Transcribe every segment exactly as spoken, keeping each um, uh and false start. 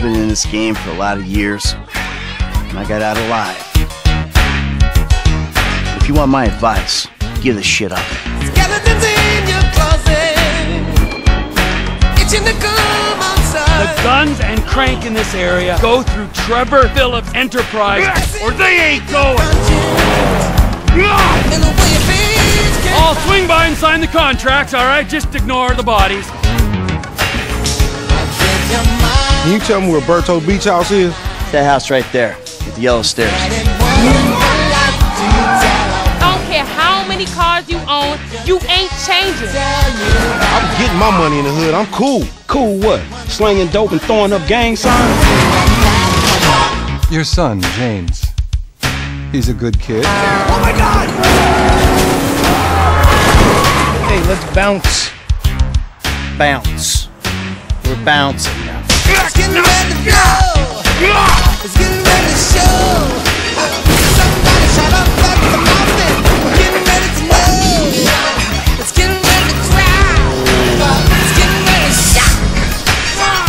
I've been in this game for a lot of years, and I got out alive. If you want my advice, give this shit up. Skeletons in your closet. It's in the come outside. The guns and crank in this area go through Trevor Phillips Enterprise, or they ain't going. I'll swing by and sign the contracts, all right? Just ignore the bodies. Can you tell me where Berto Beach House is? That house right there, with the yellow stairs. I don't care how many cars you own, you ain't changing. I'm getting my money in the hood. I'm cool. Cool what? Slinging dope and throwing up gang signs? Your son, James, he's a good kid. Oh, my God! Hey, let's bounce. Bounce. We're bouncing now. It's getting ready to go. It's getting ready to show. Somebody shut up like the muffin. We're getting ready to know. It's getting ready to cry. It's getting ready to shock.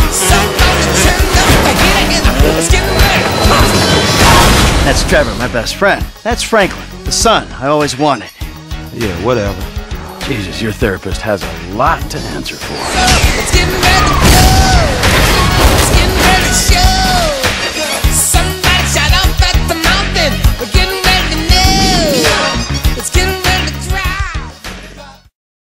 Somebody turn up like it again. It's getting ready to pop. That's Trevor, my best friend. That's Franklin, the son I always wanted. Yeah, whatever. Jesus, your therapist has a lot to answer for.